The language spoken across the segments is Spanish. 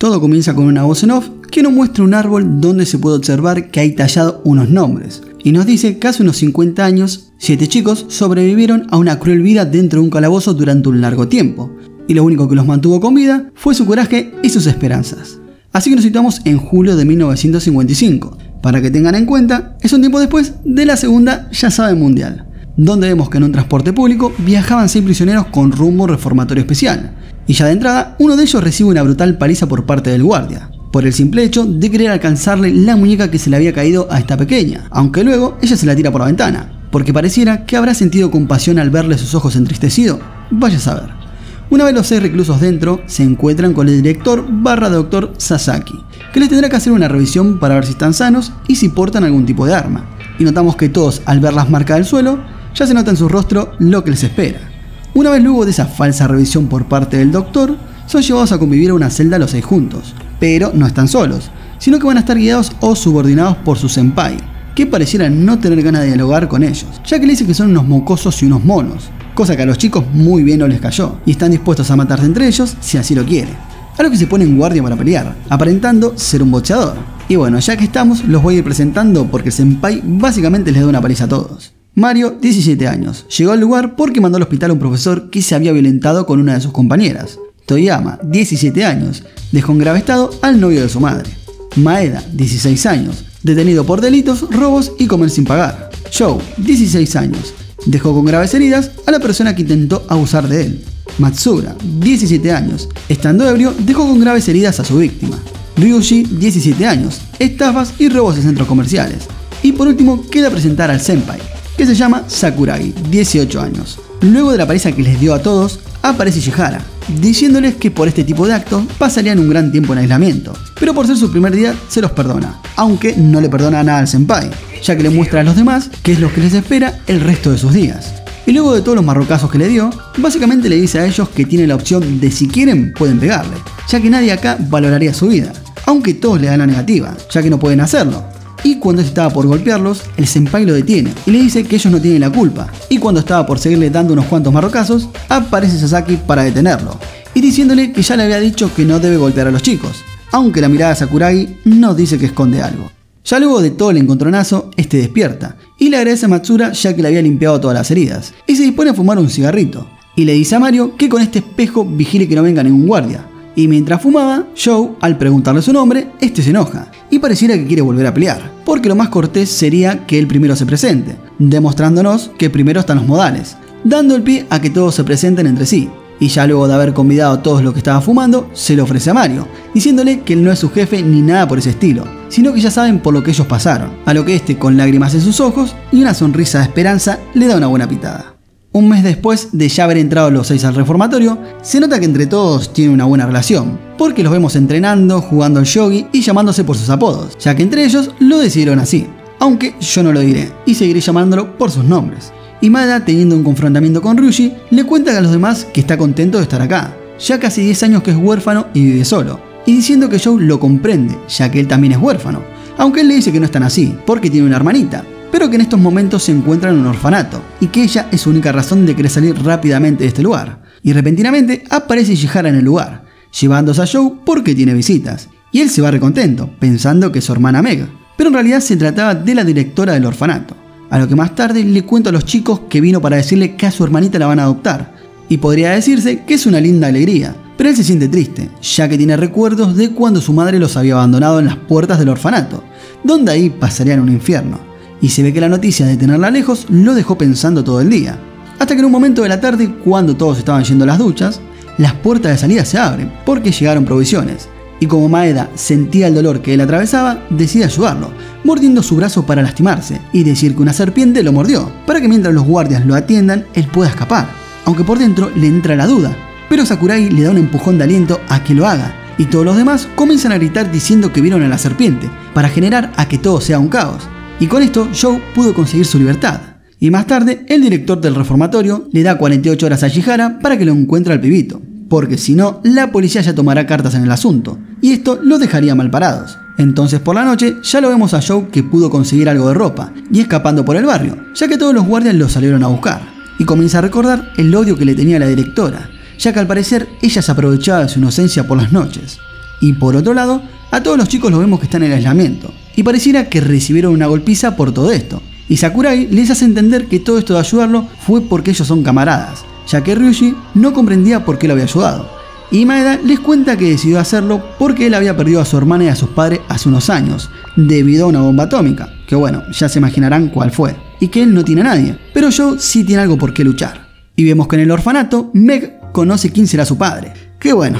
Todo comienza con una voz en off que nos muestra un árbol donde se puede observar que hay tallado unos nombres, y nos dice que hace unos 50 años, 7 chicos sobrevivieron a una cruel vida dentro de un calabozo durante un largo tiempo, y lo único que los mantuvo con vida fue su coraje y sus esperanzas. Así que nos situamos en julio de 1955, para que tengan en cuenta, es un tiempo después de la segunda ya saben mundial, donde vemos que en un transporte público viajaban 6 prisioneros con rumbo reformatorio especial, y ya de entrada uno de ellos recibe una brutal paliza por parte del guardia, por el simple hecho de querer alcanzarle la muñeca que se le había caído a esta pequeña, aunque luego ella se la tira por la ventana, porque pareciera que habrá sentido compasión al verle sus ojos entristecidos, vaya a saber. Una vez los 6 reclusos dentro, se encuentran con el director barra doctor Sasaki, que les tendrá que hacer una revisión para ver si están sanos y si portan algún tipo de arma, y notamos que todos al ver las marcas del suelo, ya se nota en su rostro lo que les espera. Una vez luego de esa falsa revisión por parte del doctor, son llevados a convivir a una celda los 6 juntos, pero no están solos, sino que van a estar guiados o subordinados por su senpai, que pareciera no tener ganas de dialogar con ellos, ya que le dice que son unos mocosos y unos monos, cosa que a los chicos muy bien no les cayó, y están dispuestos a matarse entre ellos si así lo quieren, a lo que se pone en guardia para pelear, aparentando ser un boxeador. Y bueno, ya que estamos, los voy a ir presentando porque el senpai básicamente les da una paliza a todos. Mario, 17 años, llegó al lugar porque mandó al hospital a un profesor que se había violentado con una de sus compañeras. Toyama, 17 años, dejó en grave estado al novio de su madre. Maeda, 16 años, detenido por delitos, robos y comer sin pagar. Joe, 16 años, dejó con graves heridas a la persona que intentó abusar de él. Matsura, 17 años, estando ebrio, dejó con graves heridas a su víctima. Ryuji, 17 años, estafas y robos en centros comerciales. Y por último queda presentar al senpai, que se llama Sakurai, 18 años. Luego de la paliza que les dio a todos, aparece Ishihara, diciéndoles que por este tipo de actos pasarían un gran tiempo en aislamiento, pero por ser su primer día se los perdona, aunque no le perdona nada al senpai, ya que le muestra a los demás qué es lo que les espera el resto de sus días. Y luego de todos los marrocazos que le dio, básicamente le dice a ellos que tienen la opción de si quieren pueden pegarle, ya que nadie acá valoraría su vida, aunque todos le dan la negativa, ya que no pueden hacerlo. Y cuando estaba por golpearlos, el senpai lo detiene y le dice que ellos no tienen la culpa. Y cuando estaba por seguirle dando unos cuantos marrocazos, aparece Sasaki para detenerlo, y diciéndole que ya le había dicho que no debe golpear a los chicos, aunque la mirada de Sakurai nos dice que esconde algo. Ya luego de todo el encontronazo, este despierta y le agradece a Matsura ya que le había limpiado todas las heridas, y se dispone a fumar un cigarrito, y le dice a Mario que con este espejo vigile que no venga ningún guardia. Y mientras fumaba, Joe, al preguntarle su nombre, este se enoja y pareciera que quiere volver a pelear, porque lo más cortés sería que él primero se presente, demostrándonos que primero están los modales, dando el pie a que todos se presenten entre sí. Y ya luego de haber convidado a todos los que estaban fumando, se lo ofrece a Mario, diciéndole que él no es su jefe ni nada por ese estilo, sino que ya saben por lo que ellos pasaron, a lo que este, con lágrimas en sus ojos y una sonrisa de esperanza, le da una buena pitada. Un mes después de ya haber entrado los 6 al reformatorio, se nota que entre todos tienen una buena relación, porque los vemos entrenando, jugando al shogi y llamándose por sus apodos, ya que entre ellos lo decidieron así, aunque yo no lo diré y seguiré llamándolo por sus nombres. Y Maeda, teniendo un confrontamiento con Ryuji, le cuenta a los demás que está contento de estar acá, ya casi 10 años que es huérfano y vive solo, y diciendo que Joe lo comprende, ya que él también es huérfano, aunque él le dice que no están así, porque tiene una hermanita, pero que en estos momentos se encuentran en un orfanato, y que ella es su única razón de querer salir rápidamente de este lugar. Y repentinamente aparece Ishihara en el lugar, llevándose a Joe porque tiene visitas, y él se va recontento, pensando que es su hermana Meg, pero en realidad se trataba de la directora del orfanato, a lo que más tarde le cuento a los chicos que vino para decirle que a su hermanita la van a adoptar, y podría decirse que es una linda alegría, pero él se siente triste, ya que tiene recuerdos de cuando su madre los había abandonado en las puertas del orfanato, donde ahí pasarían un infierno. Y se ve que la noticia de tenerla lejos lo dejó pensando todo el día, hasta que en un momento de la tarde, cuando todos estaban yendo a las duchas, las puertas de salida se abren porque llegaron provisiones, y como Maeda sentía el dolor que él atravesaba, decide ayudarlo, mordiendo su brazo para lastimarse y decir que una serpiente lo mordió, para que mientras los guardias lo atiendan, él pueda escapar, aunque por dentro le entra la duda, pero Sakurai le da un empujón de aliento a que lo haga, y todos los demás comienzan a gritar diciendo que vieron a la serpiente, para generar a que todo sea un caos. Y con esto Joe pudo conseguir su libertad, y más tarde el director del reformatorio le da 48 horas a Ishihara para que lo encuentre al pibito, porque si no la policía ya tomará cartas en el asunto, y esto lo dejaría mal parados. Entonces por la noche ya lo vemos a Joe que pudo conseguir algo de ropa, y escapando por el barrio, ya que todos los guardias lo salieron a buscar, y comienza a recordar el odio que le tenía la directora, ya que al parecer ella se aprovechaba de su inocencia por las noches. Y por otro lado, a todos los chicos los vemos que están en aislamiento, y pareciera que recibieron una golpiza por todo esto. Y Sakurai les hace entender que todo esto de ayudarlo fue porque ellos son camaradas, ya que Ryuji no comprendía por qué lo había ayudado. Y Maeda les cuenta que decidió hacerlo porque él había perdido a su hermana y a sus padres hace unos años, debido a una bomba atómica, que bueno, ya se imaginarán cuál fue, y que él no tiene a nadie, pero Joe sí tiene algo por qué luchar. Y vemos que en el orfanato, Meg conoce quién será su padre, que bueno.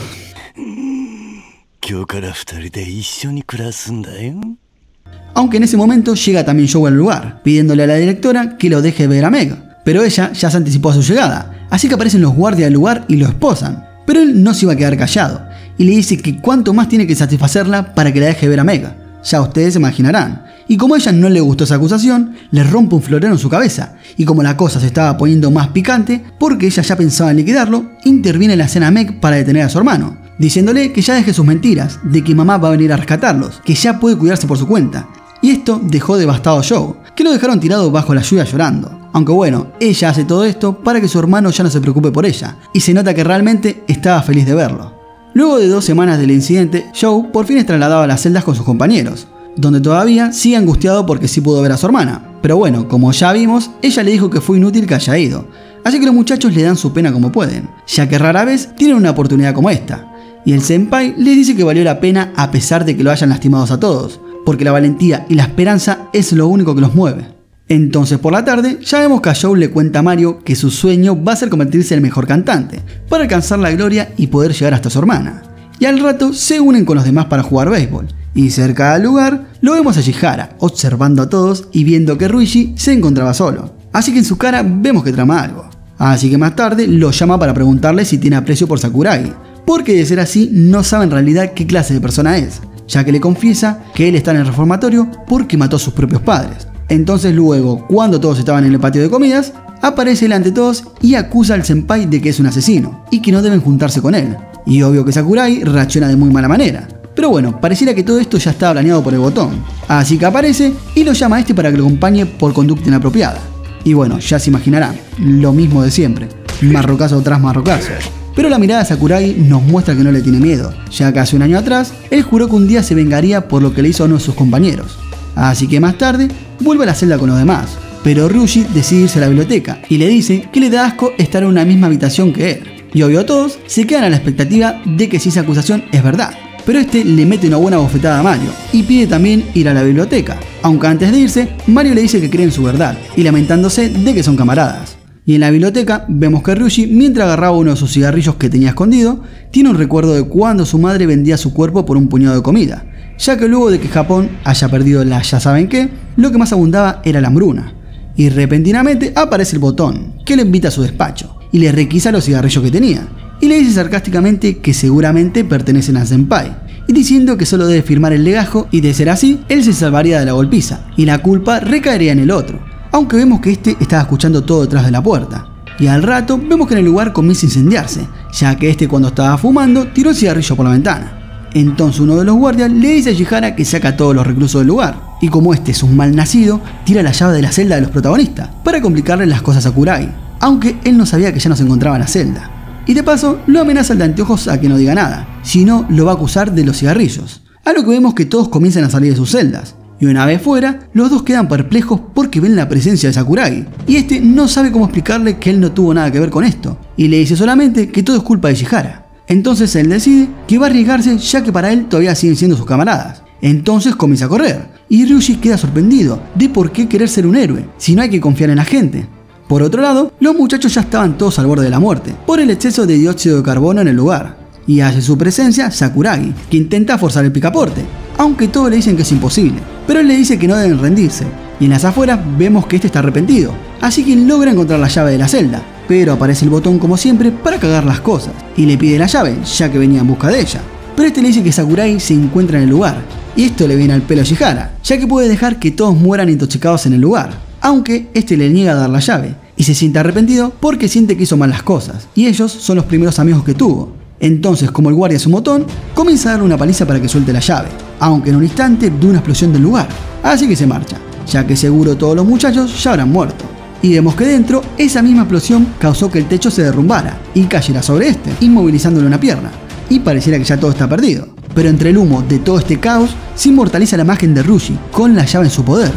Aunque en ese momento llega también Joe al lugar, pidiéndole a la directora que lo deje ver a Meg, pero ella ya se anticipó a su llegada, así que aparecen los guardias del lugar y lo esposan. Pero él no se iba a quedar callado, y le dice que cuánto más tiene que satisfacerla para que la deje ver a Meg, ya ustedes se imaginarán. Y como a ella no le gustó esa acusación, le rompe un florero en su cabeza, y como la cosa se estaba poniendo más picante, porque ella ya pensaba en liquidarlo, interviene en la escena Meg para detener a su hermano, diciéndole que ya deje sus mentiras, de que mamá va a venir a rescatarlos, que ya puede cuidarse por su cuenta. Y esto dejó devastado a Joe, que lo dejaron tirado bajo la lluvia llorando. Aunque bueno, ella hace todo esto para que su hermano ya no se preocupe por ella, y se nota que realmente estaba feliz de verlo. Luego de 2 semanas del incidente, Joe por fin es trasladado a las celdas con sus compañeros, donde todavía sigue angustiado porque sí pudo ver a su hermana, pero bueno, como ya vimos, ella le dijo que fue inútil que haya ido, así que los muchachos le dan su pena como pueden, ya que rara vez tienen una oportunidad como esta, y el senpai les dice que valió la pena a pesar de que lo hayan lastimados a todos, porque la valentía y la esperanza es lo único que los mueve. Entonces por la tarde ya vemos que a Joe le cuenta a Mario que su sueño va a ser convertirse en el mejor cantante, para alcanzar la gloria y poder llegar hasta su hermana. Y al rato se unen con los demás para jugar béisbol, y cerca del lugar lo vemos a Ishihara observando a todos y viendo que Ryuji se encontraba solo, así que en su cara vemos que trama algo. Así que más tarde lo llama para preguntarle si tiene aprecio por Sakurai, porque de ser así no sabe en realidad qué clase de persona es, ya que le confiesa que él está en el reformatorio porque mató a sus propios padres. Entonces luego, cuando todos estaban en el patio de comidas, aparece él ante todos y acusa al senpai de que es un asesino, y que no deben juntarse con él. Y obvio que Sakurai reacciona de muy mala manera. Pero bueno, pareciera que todo esto ya estaba planeado por el botón. Así que aparece y lo llama a este para que lo acompañe por conducta inapropiada. Y bueno, ya se imaginarán, lo mismo de siempre, marrocazo tras marrocazo. Pero la mirada de Sakurai nos muestra que no le tiene miedo, ya que hace un año atrás, él juró que un día se vengaría por lo que le hizo a uno de sus compañeros. Así que más tarde, vuelve a la celda con los demás, pero Ryuji decide irse a la biblioteca y le dice que le da asco estar en una misma habitación que él. Y obvio todos se quedan a la expectativa de que si esa acusación es verdad, pero este le mete una buena bofetada a Mario y pide también ir a la biblioteca, aunque antes de irse Mario le dice que cree en su verdad y lamentándose de que son camaradas. Y en la biblioteca vemos que Ryuji, mientras agarraba uno de sus cigarrillos que tenía escondido, tiene un recuerdo de cuando su madre vendía su cuerpo por un puñado de comida, ya que luego de que Japón haya perdido la ya saben qué, lo que más abundaba era la hambruna. Y repentinamente aparece el botón, que lo invita a su despacho, y le requisa los cigarrillos que tenía, y le dice sarcásticamente que seguramente pertenecen a senpai, y diciendo que solo debe firmar el legajo y de ser así, él se salvaría de la golpiza, y la culpa recaería en el otro, aunque vemos que este estaba escuchando todo detrás de la puerta. Y al rato vemos que en el lugar comienza a incendiarse, ya que este cuando estaba fumando tiró el cigarrillo por la ventana. Entonces uno de los guardias le dice a Ishihara que saca a todos los reclusos del lugar, y como este es un malnacido, tira la llave de la celda de los protagonistas, para complicarle las cosas a Sakurai, aunque él no sabía que ya no se encontraba en la celda. Y de paso, lo amenaza al de anteojos a que no diga nada, si no lo va a acusar de los cigarrillos, a lo que vemos que todos comienzan a salir de sus celdas, y una vez fuera, los dos quedan perplejos porque ven la presencia de Sakurai, y este no sabe cómo explicarle que él no tuvo nada que ver con esto, y le dice solamente que todo es culpa de Ishihara. Entonces él decide que va a arriesgarse ya que para él todavía siguen siendo sus camaradas. Entonces comienza a correr, y Ryuji queda sorprendido de por qué querer ser un héroe, si no hay que confiar en la gente. Por otro lado, los muchachos ya estaban todos al borde de la muerte, por el exceso de dióxido de carbono en el lugar. Y hace su presencia Sakurai, que intenta forzar el picaporte, aunque todos le dicen que es imposible, pero él le dice que no deben rendirse. Y en las afueras vemos que este está arrepentido, así que logra encontrar la llave de la celda, pero aparece el botón como siempre para cagar las cosas, y le pide la llave, ya que venía en busca de ella. Pero este le dice que Sakurai se encuentra en el lugar, y esto le viene al pelo a Ishihara, ya que puede dejar que todos mueran intoxicados en el lugar, aunque este le niega a dar la llave, y se siente arrepentido porque siente que hizo mal las cosas, y ellos son los primeros amigos que tuvo. Entonces, como el guardia es un botón, comienza a darle una paliza para que suelte la llave, aunque en un instante de una explosión del lugar, así que se marcha, ya que seguro todos los muchachos ya habrán muerto. Y vemos que dentro, esa misma explosión causó que el techo se derrumbara y cayera sobre este, inmovilizándole una pierna, y pareciera que ya todo está perdido. pero entre el humo de todo este caos se inmortaliza la imagen de Ryuji con la llave en su poder.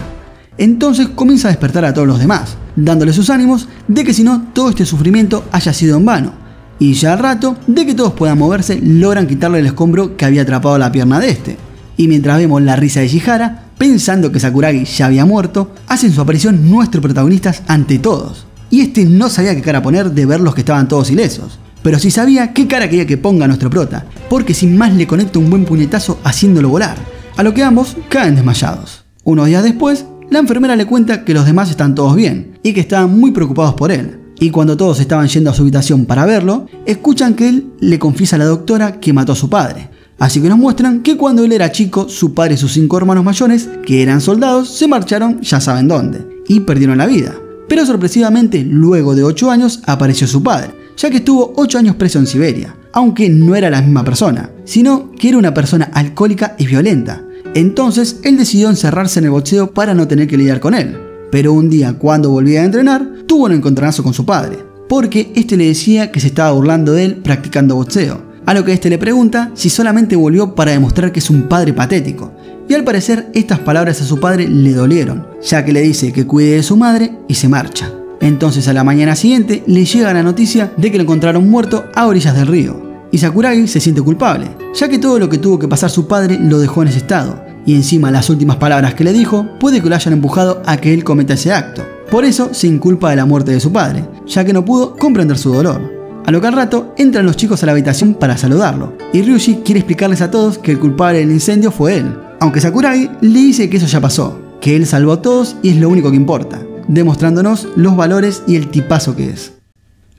Entonces comienza a despertar a todos los demás, dándole sus ánimos de que si no todo este sufrimiento haya sido en vano, y ya al rato de que todos puedan moverse logran quitarle el escombro que había atrapado la pierna de este. Y mientras vemos la risa de Ishihara, pensando que Sakurai ya había muerto, hacen su aparición nuestros protagonistas ante todos. Y este no sabía qué cara poner de ver los que estaban todos ilesos, pero sí sabía qué cara quería que ponga nuestro prota, porque sin más le conecta un buen puñetazo haciéndolo volar, a lo que ambos caen desmayados. Unos días después, la enfermera le cuenta que los demás están todos bien y que estaban muy preocupados por él. Y cuando todos estaban yendo a su habitación para verlo, escuchan que él le confiesa a la doctora que mató a su padre. Así que nos muestran que cuando él era chico, su padre y sus 5 hermanos mayores, que eran soldados, se marcharon ya saben dónde, y perdieron la vida. Pero sorpresivamente, luego de 8 años, apareció su padre, ya que estuvo 8 años preso en Siberia, aunque no era la misma persona, sino que era una persona alcohólica y violenta. Entonces, él decidió encerrarse en el boxeo para no tener que lidiar con él. Pero un día, cuando volvía a entrenar, tuvo un encontronazo con su padre, porque este le decía que se estaba burlando de él practicando boxeo, a lo que este le pregunta si solamente volvió para demostrar que es un padre patético, y al parecer estas palabras a su padre le dolieron, ya que le dice que cuide de su madre y se marcha. Entonces a la mañana siguiente le llega la noticia de que lo encontraron muerto a orillas del río, y Sakurai se siente culpable, ya que todo lo que tuvo que pasar su padre lo dejó en ese estado, y encima las últimas palabras que le dijo puede que lo hayan empujado a que él cometa ese acto. Por eso se inculpa de la muerte de su padre, ya que no pudo comprender su dolor. A lo que al rato entran los chicos a la habitación para saludarlo, y Ryuji quiere explicarles a todos que el culpable del incendio fue él, aunque Sakurai le dice que eso ya pasó, que él salvó a todos y es lo único que importa, demostrándonos los valores y el tipazo que es.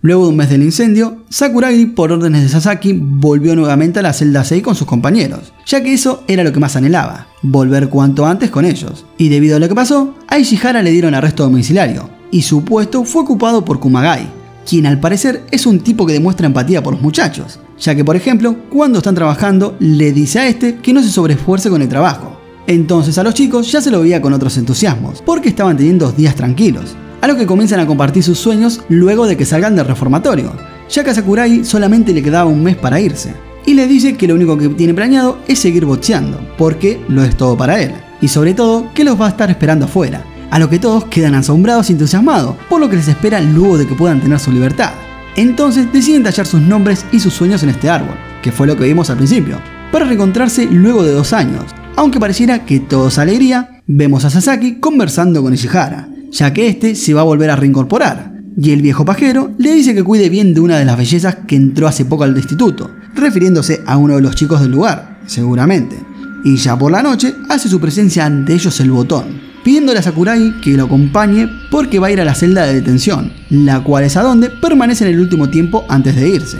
Luego de un mes del incendio, Sakurai, por órdenes de Sasaki, volvió nuevamente a la celda 6 con sus compañeros, ya que eso era lo que más anhelaba, volver cuanto antes con ellos, y debido a lo que pasó, a Ishihara le dieron arresto domiciliario, y su puesto fue ocupado por Kumagai, quien al parecer es un tipo que demuestra empatía por los muchachos, ya que por ejemplo, cuando están trabajando, le dice a este que no se sobreesfuerce con el trabajo. Entonces a los chicos ya se lo veía con otros entusiasmos, porque estaban teniendo días tranquilos, a lo que comienzan a compartir sus sueños luego de que salgan del reformatorio, ya que a Sakurai solamente le quedaba un mes para irse, y le dice que lo único que tiene planeado es seguir boxeando, porque lo es todo para él, y sobre todo que los va a estar esperando afuera. A lo que todos quedan asombrados y entusiasmados por lo que les espera luego de que puedan tener su libertad. Entonces deciden tallar sus nombres y sus sueños en este árbol, que fue lo que vimos al principio, para reencontrarse luego de 2 años. Aunque pareciera que todo es alegría, vemos a Sasaki conversando con Ishihara, ya que este se va a volver a reincorporar, y el viejo pajero le dice que cuide bien de una de las bellezas que entró hace poco al instituto, refiriéndose a uno de los chicos del lugar, seguramente. Y ya por la noche hace su presencia ante ellos el botón, pidiéndole a Sakurai que lo acompañe porque va a ir a la celda de detención, la cual es a donde permanece en el último tiempo antes de irse.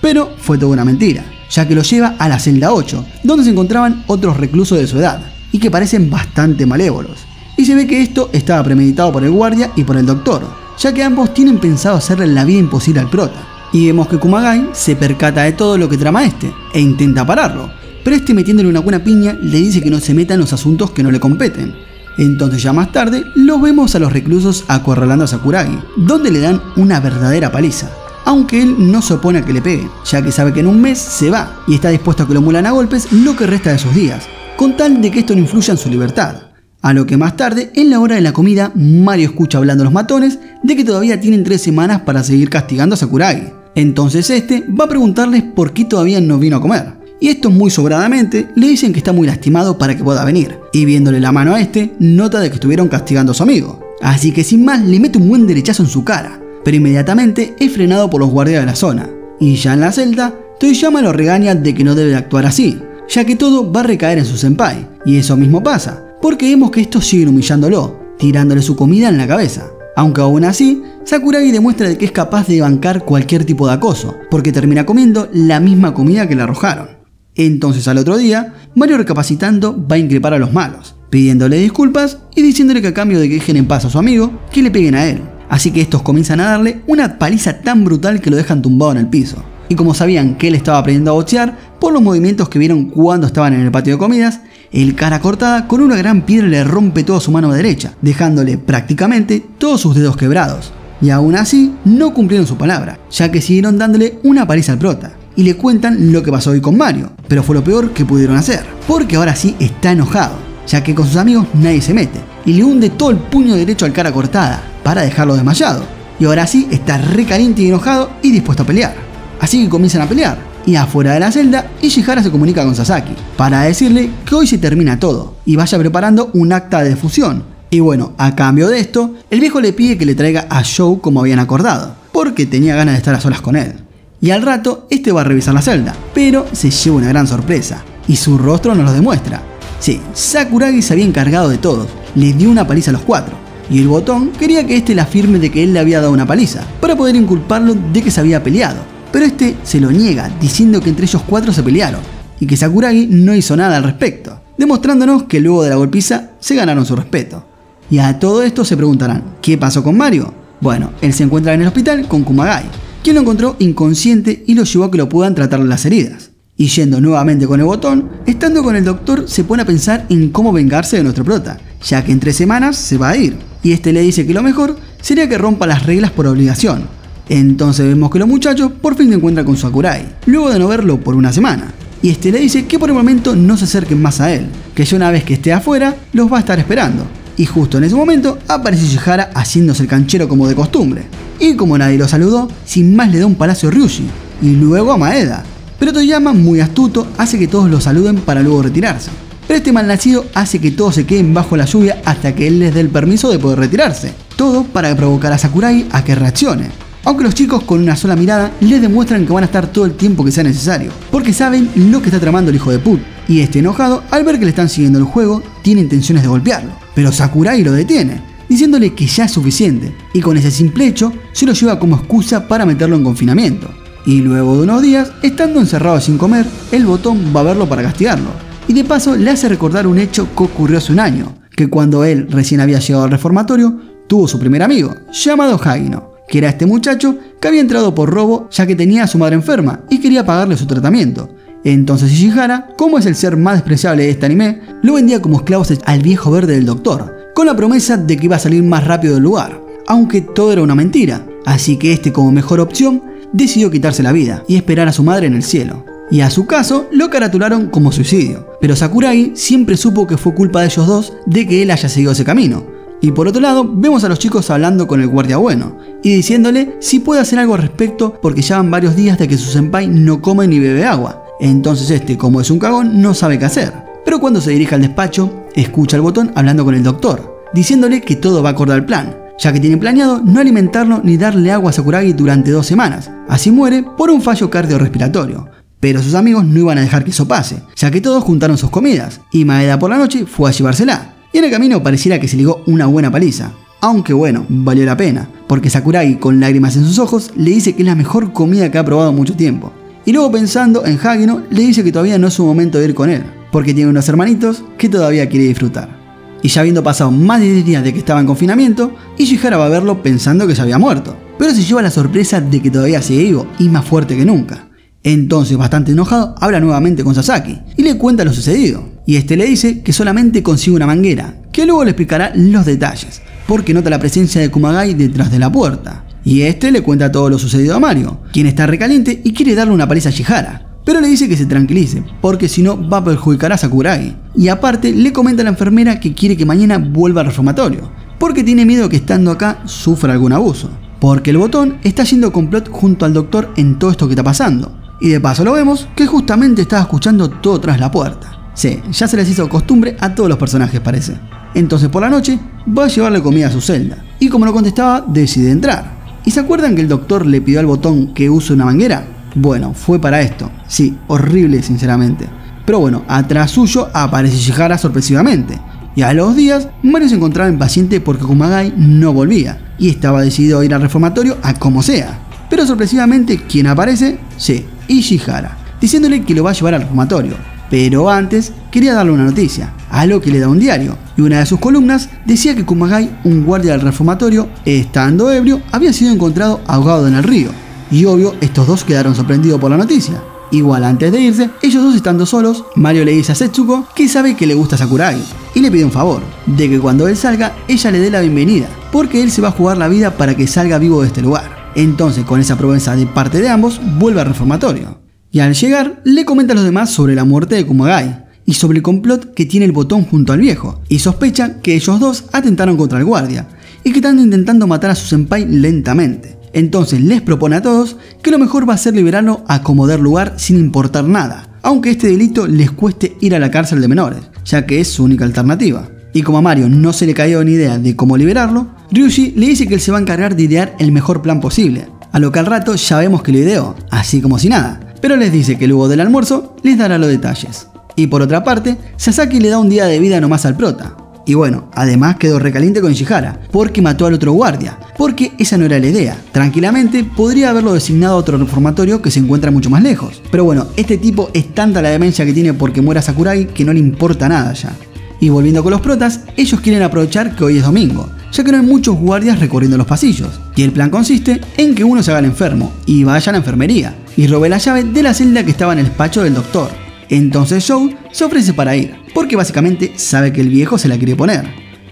Pero fue toda una mentira, ya que lo lleva a la celda 8, donde se encontraban otros reclusos de su edad, y que parecen bastante malévolos. Y se ve que esto estaba premeditado por el guardia y por el doctor, ya que ambos tienen pensado hacerle la vida imposible al prota. Y vemos que Kumagai se percata de todo lo que trama este, e intenta pararlo, pero este, metiéndole una buena piña, le dice que no se meta en los asuntos que no le competen. Entonces ya más tarde los vemos a los reclusos acorralando a Sakurai, donde le dan una verdadera paliza, aunque él no se opone a que le peguen, ya que sabe que en un mes se va y está dispuesto a que lo muelan a golpes lo que resta de sus días, con tal de que esto no influya en su libertad. A lo que más tarde, en la hora de la comida, Mario escucha hablando a los matones de que todavía tienen 3 semanas para seguir castigando a Sakurai. Entonces este va a preguntarles por qué todavía no vino a comer. Y estos muy sobradamente le dicen que está muy lastimado para que pueda venir, y viéndole la mano a este, nota de que estuvieron castigando a su amigo. Así que sin más le mete un buen derechazo en su cara, pero inmediatamente es frenado por los guardias de la zona. Y ya en la celda, Toyama lo regaña de que no debe actuar así, ya que todo va a recaer en su senpai, y eso mismo pasa, porque vemos que estos siguen humillándolo, tirándole su comida en la cabeza. Aunque aún así, Sakurai demuestra de que es capaz de bancar cualquier tipo de acoso, porque termina comiendo la misma comida que le arrojaron. Entonces al otro día, Mario, recapacitando, va a increpar a los malos, pidiéndole disculpas y diciéndole que a cambio de que dejen en paz a su amigo, que le peguen a él. Así que estos comienzan a darle una paliza tan brutal que lo dejan tumbado en el piso. Y como sabían que él estaba aprendiendo a boxear por los movimientos que vieron cuando estaban en el patio de comidas, el cara cortada con una gran piedra le rompe toda su mano derecha, dejándole prácticamente todos sus dedos quebrados. Y aún así, no cumplieron su palabra, ya que siguieron dándole una paliza al prota. y le cuentan lo que pasó hoy con Mario, pero fue lo peor que pudieron hacer, porque ahora sí está enojado, ya que con sus amigos nadie se mete, y le hunde todo el puño derecho al cara cortada para dejarlo desmayado, y ahora sí está re caliente y enojado y dispuesto a pelear. Así que comienzan a pelear, y afuera de la celda Ishihara se comunica con Sasaki para decirle que hoy se termina todo y vaya preparando un acta de fusión. Y bueno, a cambio de esto, el viejo le pide que le traiga a Joe como habían acordado, porque tenía ganas de estar a solas con él. Y al rato, este va a revisar la celda, pero se lleva una gran sorpresa, y su rostro nos lo demuestra. Sí, Sakurai se había encargado de todos, les dio una paliza a los cuatro, y el botón quería que este le afirme de que él le había dado una paliza, para poder inculparlo de que se había peleado, pero este se lo niega, diciendo que entre ellos cuatro se pelearon, y que Sakurai no hizo nada al respecto, demostrándonos que luego de la golpiza se ganaron su respeto. Y a todo esto se preguntarán, ¿qué pasó con Mario? Bueno, él se encuentra en el hospital con Kumagai, quien lo encontró inconsciente y lo llevó a que lo puedan tratar las heridas. Y yendo nuevamente con el botón, estando con el doctor se pone a pensar en cómo vengarse de nuestro prota, ya que en 3 semanas se va a ir, y este le dice que lo mejor sería que rompa las reglas por obligación. Entonces vemos que los muchachos por fin se encuentran con Sakurai, luego de no verlo por 1 semana. Y este le dice que por el momento no se acerquen más a él, que ya una vez que esté afuera los va a estar esperando. Y justo en ese momento aparece Ishihara haciéndose el canchero como de costumbre. Y como nadie lo saludó, sin más le da un palacio a Ryuji, y luego a Maeda. Pero Toyama, muy astuto, hace que todos lo saluden para luego retirarse. Pero este malnacido hace que todos se queden bajo la lluvia hasta que él les dé el permiso de poder retirarse. Todo para provocar a Sakurai a que reaccione. Aunque los chicos con una sola mirada les demuestran que van a estar todo el tiempo que sea necesario, porque saben lo que está tramando el hijo de puta. Y este enojado, al ver que le están siguiendo el juego, tiene intenciones de golpearlo. Pero Sakurai lo detiene, diciéndole que ya es suficiente, y con ese simple hecho se lo lleva como excusa para meterlo en confinamiento. Y luego de unos días, estando encerrado sin comer, el botón va a verlo para castigarlo, y de paso le hace recordar un hecho que ocurrió hace 1 año, que cuando él recién había llegado al reformatorio, tuvo su primer amigo, llamado Hagino, que era este muchacho que había entrado por robo ya que tenía a su madre enferma y quería pagarle su tratamiento. Entonces Ishihara, como es el ser más despreciable de este anime, lo vendía como esclavos al viejo verde del doctor, con la promesa de que iba a salir más rápido del lugar, aunque todo era una mentira, así que este como mejor opción decidió quitarse la vida y esperar a su madre en el cielo. Y a su caso lo caratularon como suicidio, pero Sakurai siempre supo que fue culpa de ellos dos de que él haya seguido ese camino. Y por otro lado vemos a los chicos hablando con el guardia bueno, y diciéndole si puede hacer algo al respecto porque ya van varios días de que su senpai no come ni bebe agua. Entonces este, como es un cagón, no sabe qué hacer. Pero cuando se dirige al despacho, escucha el botón hablando con el doctor, diciéndole que todo va acorde al plan, ya que tiene planeado no alimentarlo ni darle agua a Sakurai durante 2 semanas, así muere por un fallo cardiorrespiratorio. Pero sus amigos no iban a dejar que eso pase, ya que todos juntaron sus comidas, y Maeda por la noche fue a llevársela, y en el camino pareciera que se ligó una buena paliza. Aunque bueno, valió la pena, porque Sakurai con lágrimas en sus ojos le dice que es la mejor comida que ha probado en mucho tiempo. Y luego pensando en Hagino, le dice que todavía no es su momento de ir con él, porque tiene unos hermanitos que todavía quiere disfrutar. Y ya habiendo pasado más de 10 días de que estaba en confinamiento, Ishihara va a verlo pensando que ya había muerto, pero se lleva la sorpresa de que todavía sigue vivo y más fuerte que nunca. Entonces, bastante enojado, habla nuevamente con Sasaki y le cuenta lo sucedido. Y este le dice que solamente consigue una manguera, que luego le explicará los detalles, porque nota la presencia de Kumagai detrás de la puerta. Y este le cuenta todo lo sucedido a Mario, quien está recaliente y quiere darle una paliza a Ishihara, pero le dice que se tranquilice, porque si no va a perjudicar a Sakurai. Y aparte le comenta a la enfermera que quiere que mañana vuelva al reformatorio, porque tiene miedo que estando acá sufra algún abuso, porque el botón está yendo complot junto al doctor en todo esto que está pasando. Y de paso lo vemos que justamente estaba escuchando todo tras la puerta. Sí, ya se les hizo costumbre a todos los personajes parece. Entonces por la noche va a llevarle comida a su celda, y como no contestaba decide entrar. ¿Y se acuerdan que el doctor le pidió al botón que use una manguera? Bueno, fue para esto. Sí, horrible sinceramente. Pero bueno, atrás suyo aparece Ishihara sorpresivamente. Y a los días, Mario se encontraba impaciente porque Kumagai no volvía, y estaba decidido a ir al reformatorio a como sea. Pero sorpresivamente, ¿quién aparece? Sí, Ishihara, diciéndole que lo va a llevar al reformatorio. Pero antes, quería darle una noticia, a lo que le da un diario, y una de sus columnas decía que Kumagai, un guardia del reformatorio, estando ebrio, había sido encontrado ahogado en el río, y obvio estos dos quedaron sorprendidos por la noticia. Igual antes de irse, ellos dos estando solos, Mario le dice a Setsuko que sabe que le gusta Sakurai, y le pide un favor, de que cuando él salga, ella le dé la bienvenida, porque él se va a jugar la vida para que salga vivo de este lugar. Entonces con esa promesa de parte de ambos, vuelve al reformatorio. Y al llegar, le comenta a los demás sobre la muerte de Kumagai y sobre el complot que tiene el botón junto al viejo, y sospecha que ellos dos atentaron contra el guardia y que están intentando matar a su senpai lentamente. Entonces les propone a todos que lo mejor va a ser liberarlo a como der lugar sin importar nada, aunque este delito les cueste ir a la cárcel de menores, ya que es su única alternativa. Y como a Mario no se le cayó ni idea de cómo liberarlo, Ryuji le dice que él se va a encargar de idear el mejor plan posible, a lo que al rato ya vemos que lo ideó, así como si nada, pero les dice que luego del almuerzo les dará los detalles. Y por otra parte, Sasaki le da un día de vida nomás al prota. Y bueno, además quedó recaliente con Ishihara, porque mató al otro guardia, porque esa no era la idea. Tranquilamente podría haberlo designado a otro reformatorio que se encuentra mucho más lejos. Pero bueno, este tipo es tanta la demencia que tiene porque muera Sakurai que no le importa nada ya. Y volviendo con los protas, ellos quieren aprovechar que hoy es domingo, ya que no hay muchos guardias recorriendo los pasillos. Y el plan consiste en que uno se haga el enfermo y vaya a la enfermería, y robe la llave de la celda que estaba en el despacho del doctor. Entonces Joe se ofrece para ir, porque básicamente sabe que el viejo se la quiere poner.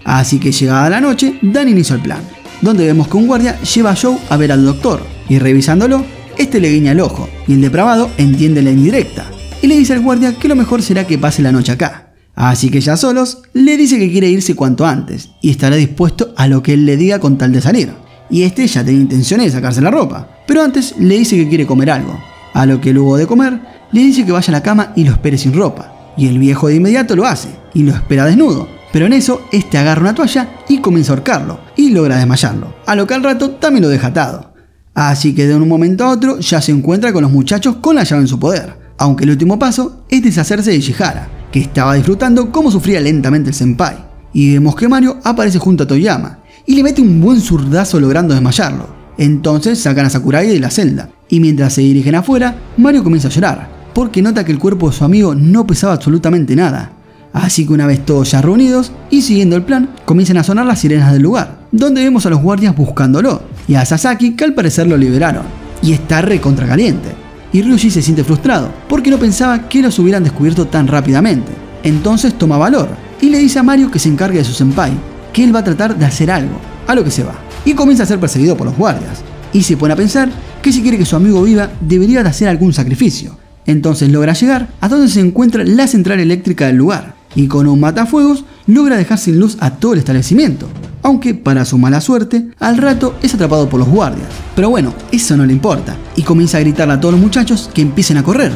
Así que llegada la noche, dan inicio al plan, donde vemos que un guardia lleva a Joe a ver al doctor, y revisándolo, este le guiña el ojo, y el depravado entiende la indirecta, y le dice al guardia que lo mejor será que pase la noche acá. Así que ya solos, le dice que quiere irse cuanto antes, y estará dispuesto a lo que él le diga con tal de salir. Y este ya tenía intenciones de sacarse la ropa, pero antes le dice que quiere comer algo, a lo que luego de comer, le dice que vaya a la cama y lo espere sin ropa, y el viejo de inmediato lo hace, y lo espera desnudo, pero en eso este agarra una toalla y comienza a ahorcarlo, y logra desmayarlo, a lo que al rato también lo deja atado. Así que de un momento a otro ya se encuentra con los muchachos con la llave en su poder, aunque el último paso es deshacerse de Ishihara, que estaba disfrutando cómo sufría lentamente el senpai, y vemos que Mario aparece junto a Toyama, y le mete un buen zurdazo logrando desmayarlo. Entonces sacan a Sakurai de la celda, y mientras se dirigen afuera, Mario comienza a llorar, porque nota que el cuerpo de su amigo no pesaba absolutamente nada. Así que una vez todos ya reunidos y siguiendo el plan, comienzan a sonar las sirenas del lugar, donde vemos a los guardias buscándolo, y a Sasaki que al parecer lo liberaron, y está recontra caliente. Y Ryuji se siente frustrado, porque no pensaba que los hubieran descubierto tan rápidamente. Entonces toma valor, y le dice a Mario que se encargue de su senpai, que él va a tratar de hacer algo, a lo que se va. Y comienza a ser perseguido por los guardias, y se pone a pensar que si quiere que su amigo viva, debería de hacer algún sacrificio. Entonces logra llegar a donde se encuentra la central eléctrica del lugar, y con un matafuegos logra dejar sin luz a todo el establecimiento, aunque para su mala suerte, al rato es atrapado por los guardias. Pero bueno, eso no le importa, y comienza a gritarle a todos los muchachos que empiecen a correr.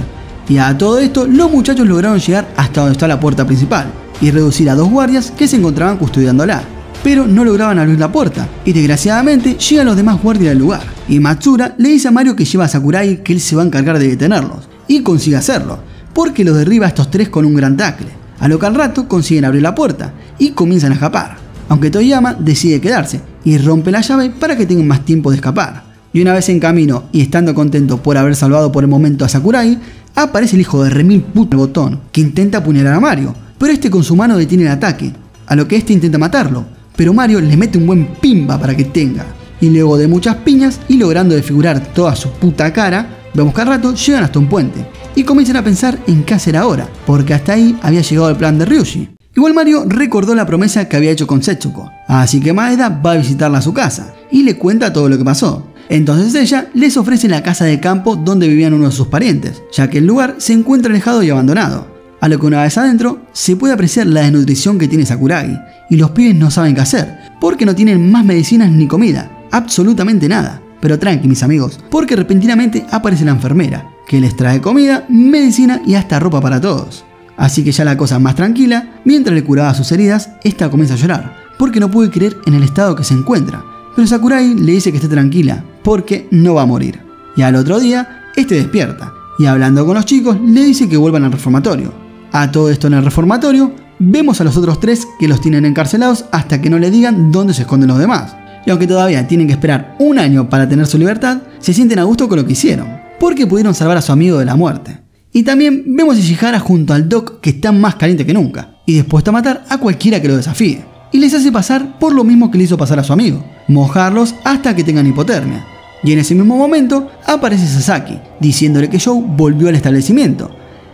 Y a todo esto, los muchachos lograron llegar hasta donde está la puerta principal, y reducir a dos guardias que se encontraban custodiándola, pero no lograban abrir la puerta, y desgraciadamente llegan los demás guardias del lugar, y Matsura le dice a Mario que lleva a Sakurai que él se va a encargar de detenerlos, y consigue hacerlo, porque los derriba a estos tres con un gran tackle, a lo que al rato consiguen abrir la puerta, y comienzan a escapar, aunque Toyama decide quedarse, y rompe la llave para que tengan más tiempo de escapar. Y una vez en camino, y estando contento por haber salvado por el momento a Sakurai, aparece el hijo de remil puto botón, que intenta apuñalar a Mario, pero este con su mano detiene el ataque, a lo que este intenta matarlo, pero Mario le mete un buen pimba para que tenga, y luego de muchas piñas y logrando desfigurar toda su puta cara, vemos que al rato llegan hasta un puente, y comienzan a pensar en qué hacer ahora, porque hasta ahí había llegado el plan de Ryuji. Igual Mario recordó la promesa que había hecho con Setsuko, así que Maeda va a visitarla a su casa, y le cuenta todo lo que pasó. Entonces ella les ofrece la casa de campo donde vivían uno de sus parientes, ya que el lugar se encuentra alejado y abandonado, a lo que una vez adentro se puede apreciar la desnutrición que tiene Sakuragi, y los pibes no saben qué hacer, porque no tienen más medicinas ni comida, absolutamente nada. Pero tranqui mis amigos, porque repentinamente aparece la enfermera, que les trae comida, medicina y hasta ropa para todos. Así que ya la cosa más tranquila, mientras le curaba sus heridas, esta comienza a llorar, porque no puede creer en el estado que se encuentra. Pero Sakurai le dice que esté tranquila, porque no va a morir. Y al otro día, este despierta, y hablando con los chicos, le dice que vuelvan al reformatorio. A todo esto en el reformatorio, vemos a los otros tres que los tienen encarcelados hasta que no le digan dónde se esconden los demás. Y aunque todavía tienen que esperar un año para tener su libertad, se sienten a gusto con lo que hicieron, porque pudieron salvar a su amigo de la muerte. Y también vemos a Ishihara junto al Doc que está más caliente que nunca, y dispuesto a matar a cualquiera que lo desafíe, y les hace pasar por lo mismo que le hizo pasar a su amigo, mojarlos hasta que tengan hipotermia. Y en ese mismo momento aparece Sasaki, diciéndole que Joe volvió al establecimiento,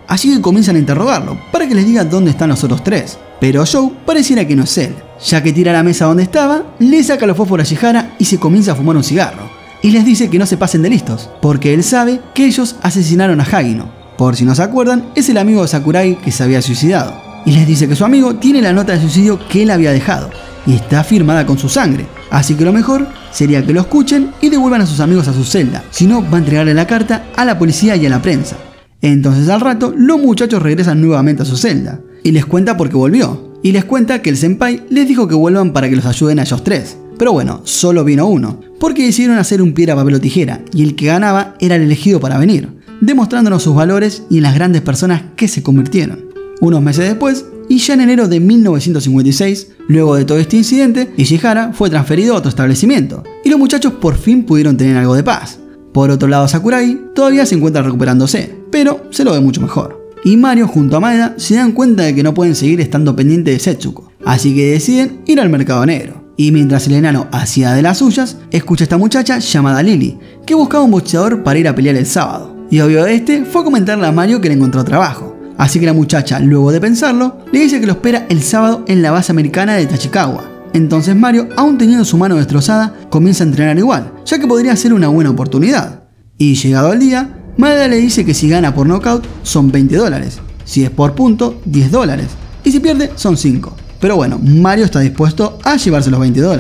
así que comienzan a interrogarlo para que les diga dónde están los otros tres, pero Joe pareciera que no es él, ya que tira la mesa donde estaba, le saca los fósforos a Ishihara y se comienza a fumar un cigarro, y les dice que no se pasen de listos, porque él sabe que ellos asesinaron a Hagino. Por si no se acuerdan, es el amigo de Sakurai que se había suicidado. Y les dice que su amigo tiene la nota de suicidio que él había dejado, y está firmada con su sangre, así que lo mejor sería que lo escuchen y devuelvan a sus amigos a su celda, si no va a entregarle la carta a la policía y a la prensa. Entonces al rato, los muchachos regresan nuevamente a su celda, y les cuenta por qué volvió, y les cuenta que el senpai les dijo que vuelvan para que los ayuden a ellos tres. Pero bueno, solo vino uno, porque decidieron hacer un piedra, papel o tijera, y el que ganaba era el elegido para venir, demostrándonos sus valores y en las grandes personas que se convirtieron. Unos meses después, y ya en enero de 1956, luego de todo este incidente, Ishihara fue transferido a otro establecimiento, y los muchachos por fin pudieron tener algo de paz. Por otro lado, Sakurai todavía se encuentra recuperándose, pero se lo ve mucho mejor. Y Mario junto a Maeda se dan cuenta de que no pueden seguir estando pendiente de Setsuko, así que deciden ir al mercado negro. Y mientras el enano hacía de las suyas, escucha a esta muchacha llamada Lily, que buscaba un boxeador para ir a pelear el sábado. Y obvio este fue a comentarle a Mario que le encontró trabajo. Así que la muchacha, luego de pensarlo, le dice que lo espera el sábado en la base americana de Tachikawa. Entonces Mario, aún teniendo su mano destrozada, comienza a entrenar igual, ya que podría ser una buena oportunidad. Y llegado el día, Maeda le dice que si gana por knockout son $20, si es por punto $10 y si pierde son 5. Pero bueno, Mario está dispuesto a llevarse los $20.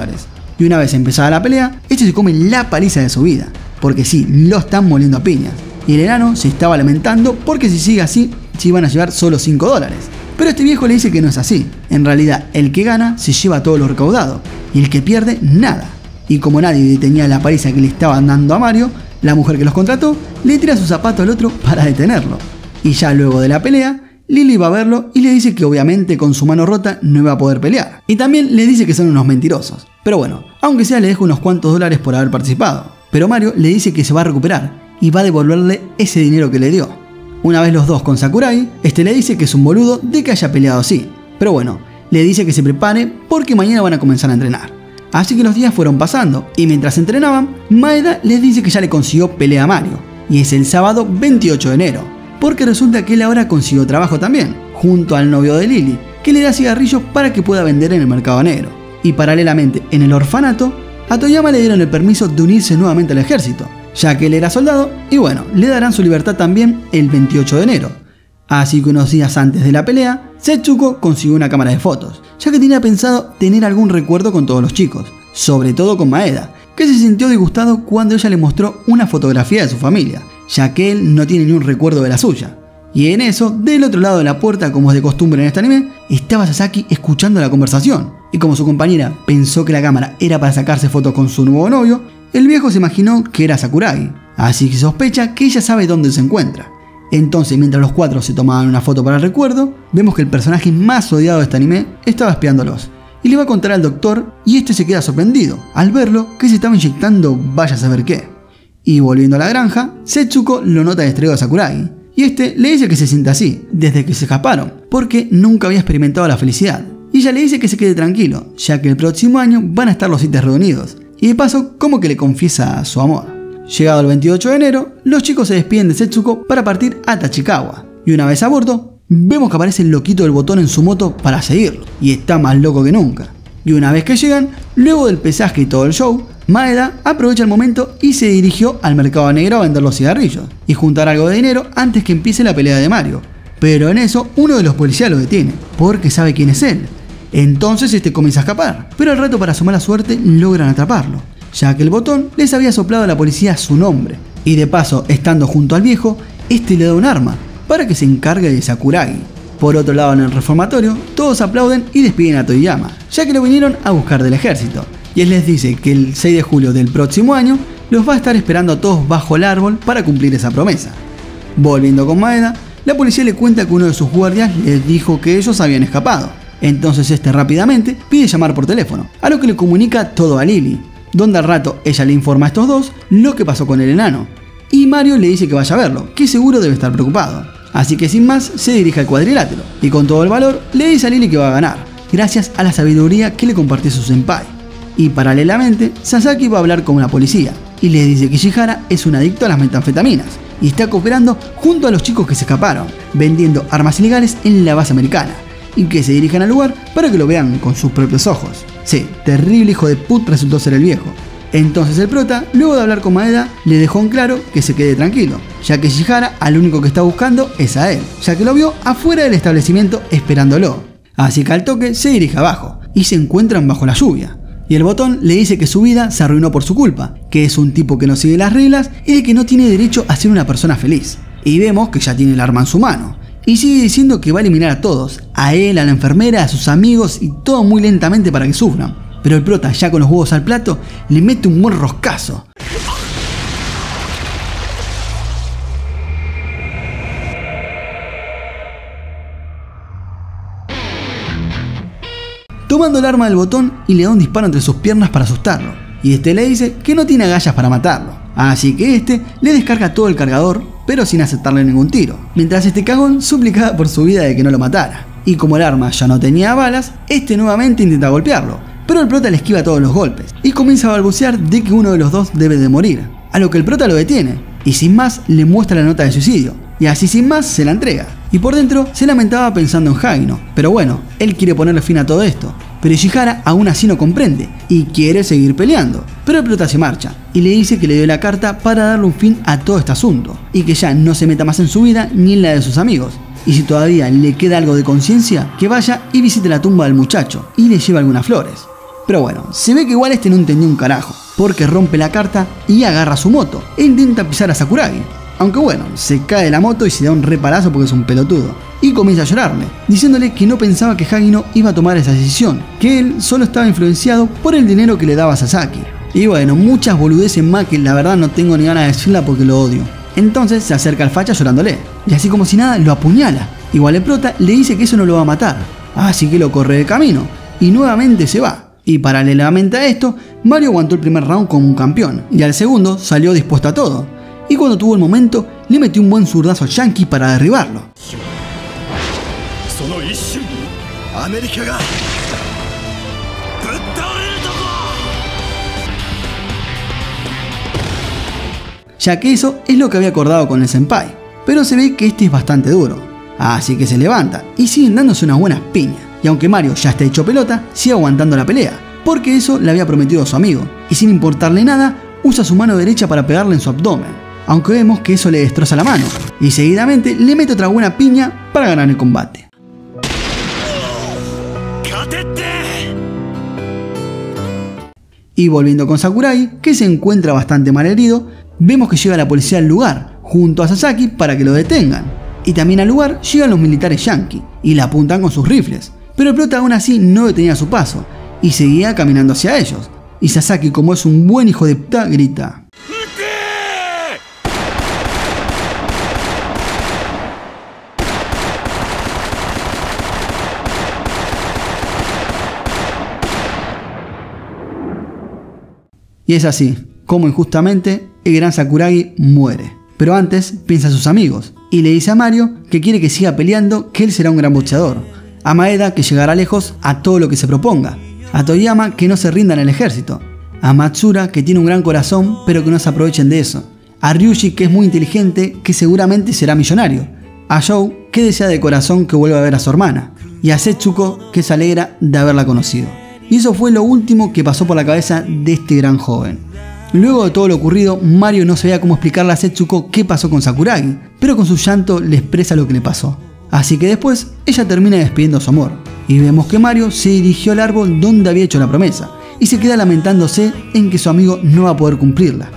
Y una vez empezada la pelea, este se come la paliza de su vida, porque sí, lo están moliendo a piñas. Y el enano se estaba lamentando porque si sigue así, se iban a llevar solo $5. Pero este viejo le dice que no es así. En realidad, el que gana se lleva todo lo recaudado, y el que pierde, nada. Y como nadie detenía la paliza que le estaban dando a Mario, la mujer que los contrató le tira su zapato al otro para detenerlo. Y ya luego de la pelea, Lily va a verlo y le dice que obviamente con su mano rota no iba a poder pelear. Y también le dice que son unos mentirosos. Pero bueno, aunque sea le deja unos cuantos dólares por haber participado. Pero Mario le dice que se va a recuperar y va a devolverle ese dinero que le dio. Una vez los dos con Sakurai, este le dice que es un boludo de que haya peleado así. Pero bueno, le dice que se prepare porque mañana van a comenzar a entrenar. Así que los días fueron pasando, y mientras entrenaban, Maeda les dice que ya le consiguió pelea a Mario, y es el sábado 28 de enero, porque resulta que él ahora consiguió trabajo también, junto al novio de Lily, que le da cigarrillos para que pueda vender en el mercado negro. Y paralelamente, en el orfanato, a Toyama le dieron el permiso de unirse nuevamente al ejército, ya que él era soldado, y bueno, le darán su libertad también el 28 de enero. Así que unos días antes de la pelea, Setsuko consiguió una cámara de fotos, ya que tenía pensado tener algún recuerdo con todos los chicos, sobre todo con Maeda, que se sintió disgustado cuando ella le mostró una fotografía de su familia, ya que él no tiene ni un recuerdo de la suya. Y en eso, del otro lado de la puerta, como es de costumbre en este anime, estaba Sasaki escuchando la conversación, y como su compañera pensó que la cámara era para sacarse fotos con su nuevo novio, el viejo se imaginó que era Sakurai, así que sospecha que ella sabe dónde se encuentra. Entonces, mientras los cuatro se tomaban una foto para el recuerdo, vemos que el personaje más odiado de este anime estaba espiándolos, y le va a contar al doctor, y este se queda sorprendido al verlo que se estaba inyectando vaya a saber qué. Y volviendo a la granja, Setsuko lo nota distraído a Sakurai, y este le dice que se sienta así, desde que se escaparon, porque nunca había experimentado la felicidad. Y ella le dice que se quede tranquilo, ya que el próximo año van a estar los siete reunidos, y de paso como que le confiesa su amor. Llegado el 28 de enero, los chicos se despiden de Setsuko para partir a Tachikawa, y una vez a bordo, vemos que aparece el loquito del botón en su moto para seguirlo, y está más loco que nunca. Y una vez que llegan, luego del pesaje y todo el show, Maeda aprovecha el momento y se dirigió al mercado negro a vender los cigarrillos, y juntar algo de dinero antes que empiece la pelea de Mario. Pero en eso, uno de los policías lo detiene, porque sabe quién es él. Entonces este comienza a escapar, pero al rato para su mala suerte logran atraparlo, ya que el botón les había soplado a la policía su nombre, y de paso, estando junto al viejo, este le da un arma para que se encargue de Sakurai. Por otro lado, en el reformatorio, todos aplauden y despiden a Toyama, ya que lo vinieron a buscar del ejército, y él les dice que el 6 de julio del próximo año los va a estar esperando a todos bajo el árbol para cumplir esa promesa. Volviendo con Maeda, la policía le cuenta que uno de sus guardias les dijo que ellos habían escapado, entonces este rápidamente pide llamar por teléfono, a lo que le comunica todo a Lily, donde al rato ella le informa a estos dos lo que pasó con el enano, y Mario le dice que vaya a verlo, que seguro debe estar preocupado. Así que sin más se dirige al cuadrilátero, y con todo el valor le dice a Lily que va a ganar, gracias a la sabiduría que le compartió su senpai. Y paralelamente, Sasaki va a hablar con una policía, y le dice que Ishihara es un adicto a las metanfetaminas, y está cooperando junto a los chicos que se escaparon, vendiendo armas ilegales en la base americana, y que se dirijan al lugar para que lo vean con sus propios ojos. Sí, terrible hijo de put resultó ser el viejo, Entonces el prota, luego de hablar con Maeda, le dejó en claro que se quede tranquilo, ya que Ishihara al único que está buscando es a él, ya que lo vio afuera del establecimiento esperándolo. Así que al toque se dirige abajo y se encuentran bajo la lluvia. Y el botón le dice que su vida se arruinó por su culpa, que es un tipo que no sigue las reglas y de que no tiene derecho a ser una persona feliz. Y vemos que ya tiene el arma en su mano. Y sigue diciendo que va a eliminar a todos, a él, a la enfermera, a sus amigos y todo muy lentamente para que sufran. Pero el prota, ya con los huevos al plato, le mete un buen roscazo. Tomando el arma del botón y le da un disparo entre sus piernas para asustarlo. Y este le dice que no tiene agallas para matarlo. Así que este le descarga todo el cargador, pero sin aceptarle ningún tiro, mientras este cagón suplicaba por su vida de que no lo matara. Y como el arma ya no tenía balas, este nuevamente intenta golpearlo, pero el prota le esquiva todos los golpes, y comienza a balbucear de que uno de los dos debe de morir, a lo que el prota lo detiene, y sin más le muestra la nota de suicidio, y así sin más se la entrega. Y por dentro se lamentaba pensando en Hagino, pero bueno, él quiere ponerle fin a todo esto, pero Ishihara aún así no comprende, y quiere seguir peleando, pero el prota se marcha, y le dice que le dio la carta para darle un fin a todo este asunto, y que ya no se meta más en su vida ni en la de sus amigos, y si todavía le queda algo de conciencia, que vaya y visite la tumba del muchacho, y le lleve algunas flores. Pero bueno, se ve que igual este no entendió un carajo, porque rompe la carta y agarra su moto, e intenta pisar a Sakurai. Aunque bueno, se cae de la moto y se da un reparazo porque es un pelotudo. Y comienza a llorarle, diciéndole que no pensaba que Hagino iba a tomar esa decisión, que él solo estaba influenciado por el dinero que le daba Sasaki. Y bueno, muchas boludeces más que la verdad no tengo ni ganas de decirla porque lo odio. Entonces se acerca al facha llorándole, y así como si nada lo apuñala. Igual el prota le dice que eso no lo va a matar, así que lo corre de camino, y nuevamente se va. Y paralelamente a esto, Mario aguantó el primer round como un campeón, y al segundo salió dispuesto a todo. Y cuando tuvo el momento, le metió un buen zurdazo a Yankee para derribarlo. Ya que eso es lo que había acordado con el senpai, pero se ve que este es bastante duro. Así que se levanta y siguen dándose unas buenas piñas. Y aunque Mario ya está hecho pelota, sigue aguantando la pelea, porque eso le había prometido a su amigo. Y sin importarle nada, usa su mano derecha para pegarle en su abdomen, aunque vemos que eso le destroza la mano, y seguidamente le mete otra buena piña para ganar el combate. Y volviendo con Sakurai, que se encuentra bastante malherido, vemos que llega la policía al lugar, junto a Sasaki, para que lo detengan. Y también al lugar llegan los militares yankees, y la apuntan con sus rifles, pero el prota aún así no detenía su paso, y seguía caminando hacia ellos. Y Sasaki, como es un buen hijo de puta, grita. Y es así, como injustamente, el gran Sakurai muere. Pero antes piensa en sus amigos, y le dice a Mario que quiere que siga peleando, que él será un gran boxeador. A Maeda, que llegará lejos a todo lo que se proponga. A Toyama, que no se rinda en el ejército. A Matsura, que tiene un gran corazón, pero que no se aprovechen de eso. A Ryuji, que es muy inteligente, que seguramente será millonario. A Joe, que desea de corazón que vuelva a ver a su hermana. Y a Setsuko, que se alegra de haberla conocido. Y eso fue lo último que pasó por la cabeza de este gran joven. Luego de todo lo ocurrido, Mario no sabía cómo explicarle a Setsuko qué pasó con Sakurai, pero con su llanto le expresa lo que le pasó. Así que después, ella termina despidiendo a su amor. Y vemos que Mario se dirigió al árbol donde había hecho la promesa, y se queda lamentándose en que su amigo no va a poder cumplirla.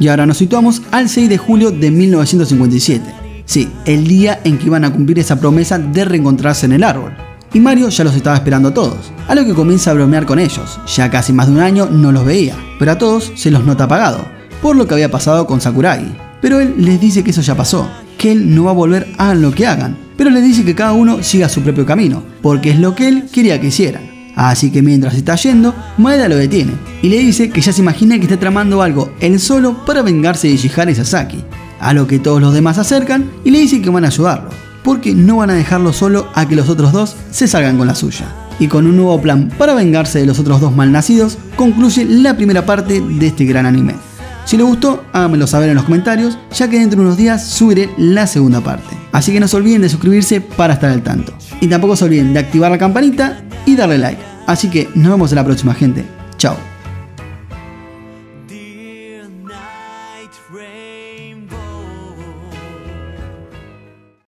Y ahora nos situamos al 6 de julio de 1957. Sí, el día en que iban a cumplir esa promesa de reencontrarse en el árbol. Y Mario ya los estaba esperando a todos, a lo que comienza a bromear con ellos, ya casi más de un año no los veía, pero a todos se los nota apagado, por lo que había pasado con Sakurai. Pero él les dice que eso ya pasó, que él no va a volver, hagan lo que hagan, pero les dice que cada uno siga su propio camino, porque es lo que él quería que hicieran. Así que mientras está yendo, Maeda lo detiene, y le dice que ya se imagina que está tramando algo él solo para vengarse de Ishihara y Sasaki, a lo que todos los demás se acercan y le dice que van a ayudarlo, porque no van a dejarlo solo a que los otros dos se salgan con la suya. Y con un nuevo plan para vengarse de los otros dos malnacidos, concluye la primera parte de este gran anime. Si les gustó, háganmelo saber en los comentarios, ya que dentro de unos días subiré la segunda parte. Así que no se olviden de suscribirse para estar al tanto. Y tampoco se olviden de activar la campanita y darle like. Así que nos vemos en la próxima, gente. Chao.